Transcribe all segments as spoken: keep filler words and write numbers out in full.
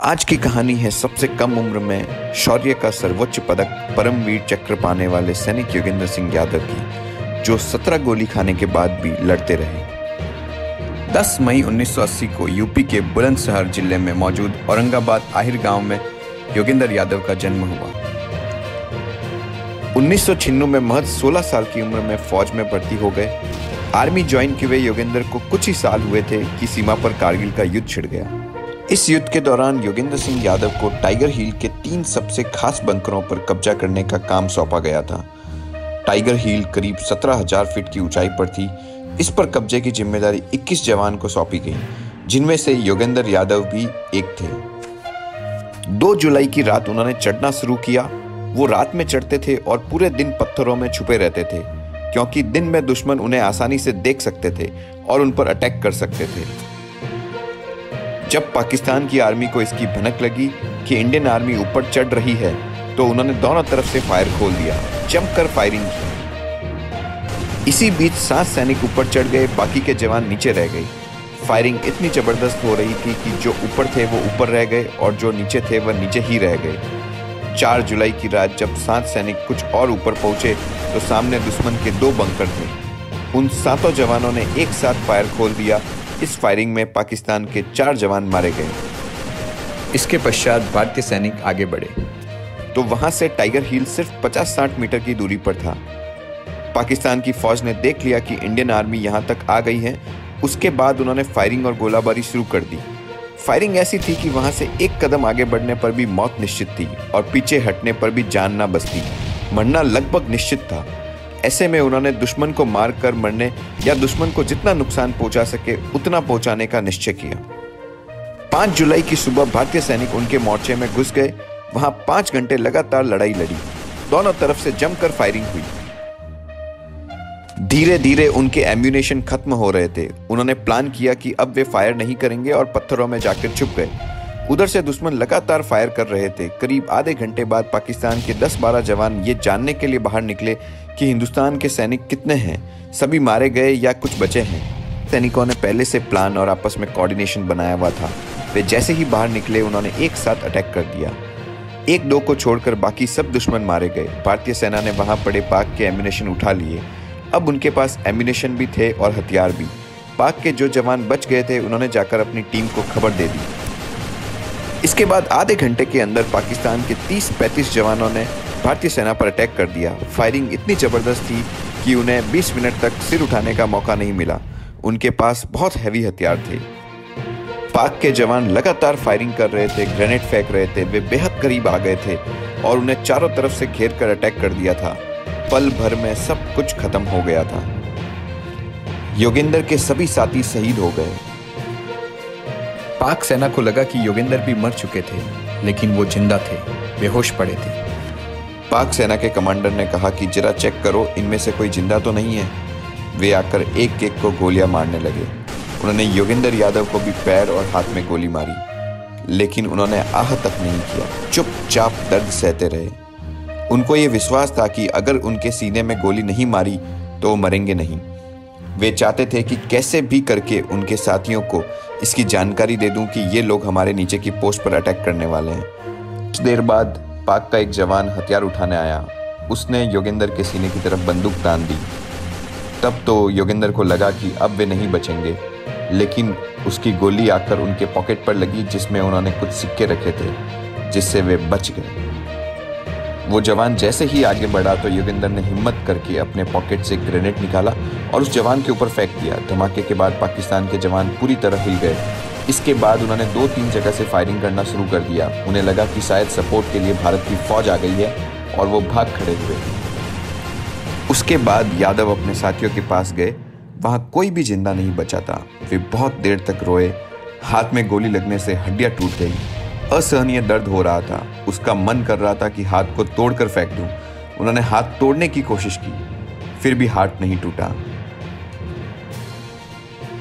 आज की कहानी है सबसे कम उम्र में शौर्य का सर्वोच्च पदक परमवीर चक्र पाने वाले सैनिक योगेंद्र सिंह यादव की, जो सत्रह गोली खाने के बाद भी लड़ते रहे। दस मई उन्नीस सौ अस्सी को यूपी के बुलंदशहर जिले में मौजूद औरंगाबाद आहिर गांव में योगेंद्र यादव का जन्म हुआ। उन्नीस सौ छिन्नू में महज सोलह साल की उम्र में फौज में भर्ती हो गए। आर्मी ज्वाइन किए हुए योगेंद्र को कुछ ही साल हुए थे कि सीमा पर कारगिल का युद्ध छिड़ गया। इस युद्ध के दौरान योगेंद्र सिंह यादव को टाइगर हिल के तीन सबसे खास बंकरों पर कब्जा करने का काम सौंपा गया था। टाइगर हिल करीब सत्रह हजार फीट की ऊंचाई पर थी। इस पर कब्जे की जिम्मेदारी इक्कीस जवान को सौंपी गई, जिनमें से योगेंद्र यादव भी एक थे। दो जुलाई की रात उन्होंने चढ़ना शुरू किया। वो रात में चढ़ते थे और पूरे दिन पत्थरों में छुपे रहते थे, क्योंकि दिन में दुश्मन उन्हें आसानी से देख सकते थे और उन पर अटैक कर सकते थे। जब पाकिस्तान की आर्मी को इसकी भनक लगी कि इंडियन आर्मी ऊपर चढ़ रही है, तो उन्होंने दोनों तरफ से फायर खोल दिया, जमकर फायरिंग की। इसी बीच सात सैनिक ऊपर चढ़ गए, बाकी के जवान नीचे रह गए। फायरिंग इतनी ज़बरदस्त हो रही थी कि जो ऊपर थे वो ऊपर रह गए और जो नीचे थे वह नीचे ही रह गए। चार जुलाई की रात जब सात सैनिक कुछ और ऊपर पहुंचे तो सामने दुश्मन के दो बंकर थे। उन सातों जवानों ने एक साथ फायर खोल दिया। इस फायरिंग में पाकिस्तान के चार जवान मारे गए। इसके पश्चात भारतीय सैनिक आगे बढ़े तो वहाँ से टाइगर हिल सिर्फ पचास साठ मीटर की दूरी पर था। पाकिस्तान की फौज ने देख लिया कि इंडियन आर्मी यहाँ तक आ गई है। उसके बाद उन्होंने फायरिंग और गोलाबारी शुरू कर दी। फायरिंग ऐसी थी कि वहाँ से एक कदम आगे बढ़ने पर भी मौत निश्चित थी और पीछे हटने पर भी जान ना बचती, मरना लगभग निश्चित था। ऐसे में उन्होंने दुश्मन को मार कर मरने या दुश्मन को जितना नुकसान पहुँचा सके उतना पहुँचाने का निश्चय किया। पाँच जुलाई की सुबह भारतीय सैनिक उनके मोर्चे में घुस गए। वहाँ पाँच घंटे लगातार लड़ाई लड़ी। दोनों तरफ से जमकर फायरिंग हुई। धीरे धीरे उनके एम्यूनेशन खत्म हो रहे थे। उन्होंने प्लान किया कि अब वे फायर नहीं करेंगे और पत्थरों में जाकर छुप गए। उधर से दुश्मन लगातार फायर कर रहे थे। करीब आधे घंटे बाद पाकिस्तान के दस बारह जवान ये जानने के लिए बाहर निकले कि हिंदुस्तान के सैनिक कितने हैं, सभी मारे गए या कुछ बचे हैं। सैनिकों ने पहले से प्लान और आपस में कोऑर्डिनेशन बनाया हुआ था। वे जैसे ही बाहर निकले उन्होंने एक साथ अटैक कर दिया। एक दो को छोड़कर बाकी सब दुश्मन मारे गए। भारतीय सेना ने वहाँ पड़े पाक के एम्यूनेशन उठा लिए। अब उनके पास एम्यूनेशन भी थे और हथियार भी। पाक के जो जवान बच गए थे उन्होंने जाकर अपनी टीम को खबर दे दी। इसके बाद आधे घंटे के अंदर पाकिस्तान के तीस पैंतीस जवानों ने भारतीय सेना पर अटैक कर दिया। फायरिंग इतनी ज़बरदस्त थी कि उन्हें बीस मिनट तक सिर उठाने का मौका नहीं मिला। उनके पास बहुत हैवी हथियार थे। पाक के जवान लगातार फायरिंग कर रहे थे, ग्रेनेड फेंक रहे थे। वे बेहद करीब आ गए थे और उन्हें चारों तरफ से घेर कर अटैक कर दिया था। पल भर में सब कुछ खत्म हो गया था। योगेंद्र के सभी साथी शहीद हो गए। पाक सेना को लगा कि योगेंद्र भी मर चुके थे, लेकिन वो जिंदा थे, बेहोश पड़े थे। पाक सेना के कमांडर ने कहा कि जरा चेक करो, इनमें से कोई जिंदा तो नहीं है। वे आकर एक एक को गोलियां मारने लगे। उन्होंने योगेंद्र यादव को भी पैर और हाथ में गोली मारी, लेकिन उन्होंने आह तक नहीं किया। चुपचाप दर्द सहते रहे। उनको ये विश्वास था कि अगर उनके सीने में गोली नहीं मारी तो वो मरेंगे नहीं। वे चाहते थे कि कैसे भी करके उनके साथियों को इसकी जानकारी दे दूं कि ये लोग हमारे नीचे की पोस्ट पर अटैक करने वाले हैं। कुछ देर बाद पाक का एक जवान हथियार उठाने आया। उसने योगेंद्र के सीने की तरफ बंदूक तान दी। तब तो योगेंद्र को लगा कि अब वे नहीं बचेंगे, लेकिन उसकी गोली आकर उनके पॉकेट पर लगी, जिसमें उन्होंने कुछ सिक्के रखे थे, जिससे वे बच गए। वो जवान जैसे ही आगे बढ़ा तो योगेंद्र ने हिम्मत करके अपने पॉकेट से ग्रेनेड निकाला और उस जवान के ऊपर फेंक दिया। धमाके के बाद पाकिस्तान के जवान पूरी तरह हिल गए। इसके बाद उन्होंने दो तीन जगह से फायरिंग करना शुरू कर दिया। उन्हें लगा कि शायद सपोर्ट के लिए भारत की फौज आ गई है और वो भाग खड़े हुए। उसके बाद यादव अपने साथियों के पास गए। वहाँ कोई भी जिंदा नहीं बचा था। वे बहुत देर तक रोए। हाथ में गोली लगने से हड्डियाँ टूट गई। असहनीय दर्द हो रहा था। उसका मन कर रहा था कि हाथ को तोड़कर फेंक दूं। उन्होंने हाथ तोड़ने की कोशिश की, फिर भी हाथ नहीं टूटा।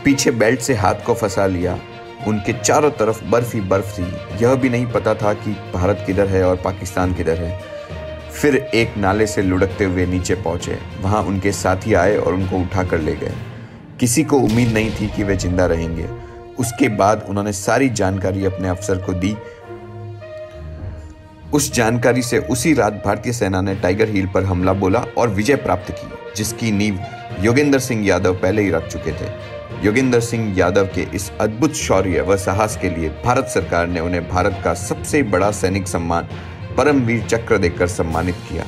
पीछे बेल्ट से हाथ को फंसा लिया। उनके चारों तरफ बर्फ ही बर्फ थी। यह भी नहीं पता था कि भारत किधर है और पाकिस्तान किधर है। फिर एक नाले से लुढ़कते हुए नीचे पहुंचे। वहां उनके साथी आए और उनको उठा कर ले गए। किसी को उम्मीद नहीं थी कि वे जिंदा रहेंगे। उसके बाद उन्होंने सारी जानकारी अपने अफसर को दी उस जानकारी से उसी रात भारतीय सेना ने टाइगर हिल पर हमला बोला और विजय प्राप्त की, जिसकी नींव योगेंद्र सिंह यादव पहले ही रख चुके थे। योगेंद्र सिंह यादव के इस अद्भुत शौर्य व साहस के लिए भारत सरकार ने उन्हें भारत का सबसे बड़ा सैनिक सम्मान परमवीर चक्र देकर सम्मानित किया।